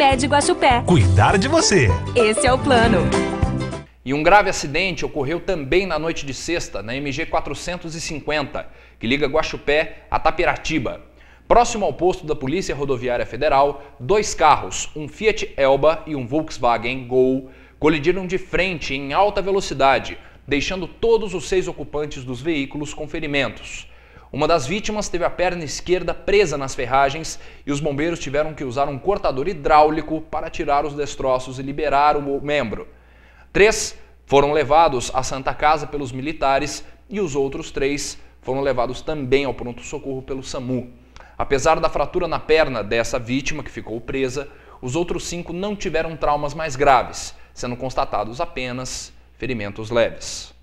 Médico Guaxupé. Cuidar de você. Esse é o plano. E um grave acidente ocorreu também na noite de sexta, na MG-450, que liga Guaxupé a Tapiratiba. Próximo ao posto da Polícia Rodoviária Federal, dois carros, um Fiat Elba e um Volkswagen Gol, colidiram de frente em alta velocidade, deixando todos os 6 ocupantes dos veículos com ferimentos. Uma das vítimas teve a perna esquerda presa nas ferragens e os bombeiros tiveram que usar um cortador hidráulico para tirar os destroços e liberar o membro. 3 foram levados à Santa Casa pelos militares e os outros 3 foram levados também ao pronto-socorro pelo SAMU. Apesar da fratura na perna dessa vítima, que ficou presa, os outros 5 não tiveram traumas mais graves, sendo constatados apenas ferimentos leves.